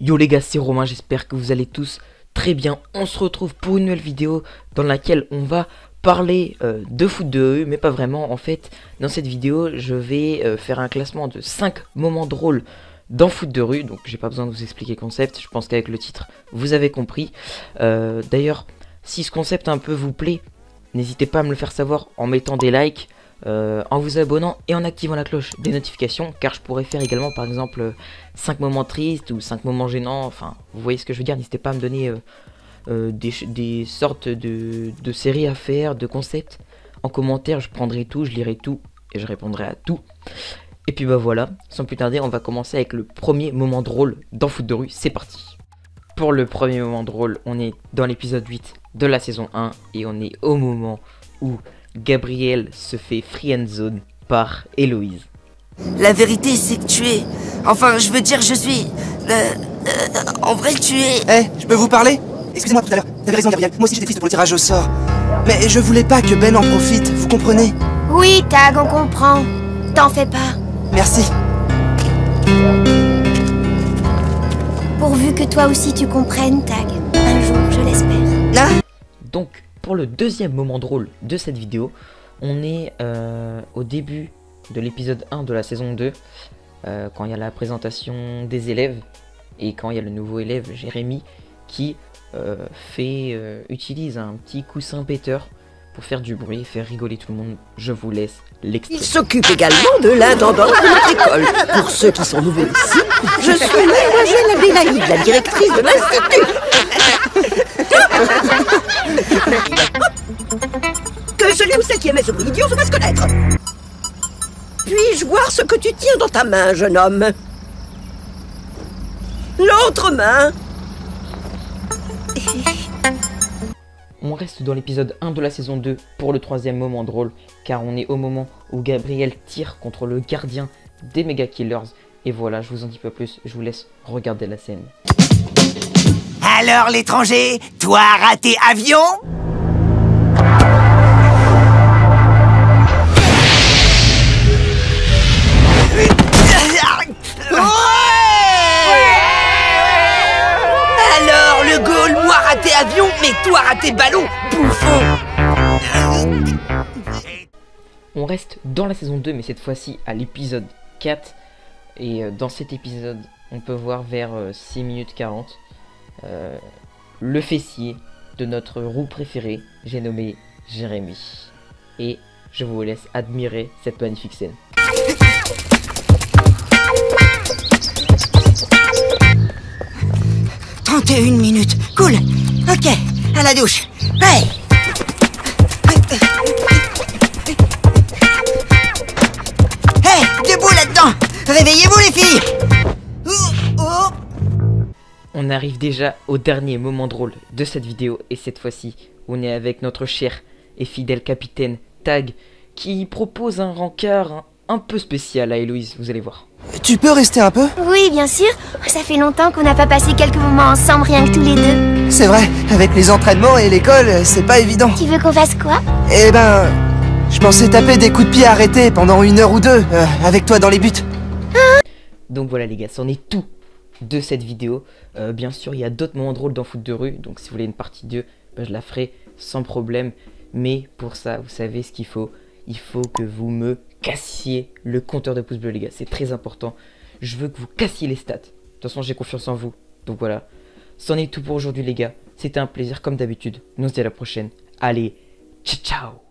Yo les gars, c'est Romain, j'espère que vous allez tous très bien. On se retrouve pour une nouvelle vidéo dans laquelle on va parler de Foot 2 rue, mais pas vraiment. En fait, dans cette vidéo, je vais faire un classement de 5 moments drôles dans Foot 2 rue. Donc j'ai pas besoin de vous expliquer le concept, je pense qu'avec le titre, vous avez compris. D'ailleurs, si ce concept un peu vous plaît, n'hésitez pas à me le faire savoir en mettant des likes, en vous abonnant et en activant la cloche des notifications, car je pourrais faire également par exemple 5 moments tristes ou 5 moments gênants, enfin vous voyez ce que je veux dire. N'hésitez pas à me donner des sortes de séries à faire, de concepts en commentaire, je prendrai tout, je lirai tout et je répondrai à tout. Et puis bah voilà, sans plus tarder on va commencer avec le premier moment drôle dans Foot 2 rue, c'est parti. Pour le premier moment drôle, on est dans l'épisode 8 de la saison 1 et on est au moment où Gabriel se fait free and zone par Héloïse. La vérité c'est que tu es... Enfin je veux dire je suis... en vrai tu es... Eh, je peux vous parler? Excusez-moi tout à l'heure, t'avais raison Gabriel, moi aussi j'étais triste pour le tirage au sort. Mais je voulais pas que Ben en profite, vous comprenez? Oui Tag, on comprend, t'en fais pas. Merci. Pourvu que toi aussi tu comprennes Tag, un jour je l'espère. Là. Donc... Pour le deuxième moment drôle de cette vidéo, on est au début de l'épisode 1 de la saison 2, quand il y a la présentation des élèves, et quand il y a le nouveau élève, Jérémy, qui utilise un petit coussin péteur pour faire du bruit, faire rigoler tout le monde. Je vous laisse l'extrait. Il s'occupe également de l'intendant de notre école. Pour ceux qui sont nouveaux ici, je suis la Bélaï, la directrice de l'institut. Que celui ou celle qui émet ce bruit idiot se fasse connaître. Puis-je voir ce que tu tires dans ta main, jeune homme? L'autre main. On reste dans l'épisode 1 de la saison 2 pour le troisième moment drôle, car on est au moment où Gabriel tire contre le gardien des Megakillers. Et voilà, je vous en dis pas plus, je vous laisse regarder la scène. Alors l'étranger, toi raté avion? Ouais! Alors le goal, moi raté avion, mais toi raté ballon, bouffon! On reste dans la saison 2, mais cette fois-ci à l'épisode 4. Et dans cet épisode, on peut voir vers 6 minutes 40. Le fessier de notre roue préférée, j'ai nommé Jérémy. Et je vous laisse admirer cette magnifique scène. « 31 minutes, cool, ok, à la douche, hey !» Hey, debout là-dedans, réveillez-vous les filles. On arrive déjà au dernier moment drôle de cette vidéo et cette fois-ci, on est avec notre cher et fidèle capitaine Tag qui propose un rencard un peu spécial à Héloïse, vous allez voir. Tu peux rester un peu? Oui, bien sûr. Ça fait longtemps qu'on n'a pas passé quelques moments ensemble, rien que tous les deux. C'est vrai, avec les entraînements et l'école, c'est pas évident. Tu veux qu'on fasse quoi? Eh ben, je pensais taper des coups de pied arrêtés pendant une heure ou deux, avec toi dans les buts. Ah. Donc voilà les gars, c'en est tout de cette vidéo. Bien sûr il y a d'autres moments drôles dans Foot 2 rue, donc si vous voulez une partie 2, ben, je la ferai sans problème, mais pour ça vous savez ce qu'il faut, il faut que vous me cassiez le compteur de pouces bleus les gars, c'est très important, je veux que vous cassiez les stats, de toute façon j'ai confiance en vous, donc voilà, c'en est tout pour aujourd'hui les gars, c'était un plaisir comme d'habitude, nous on se dit à la prochaine, allez, ciao ciao.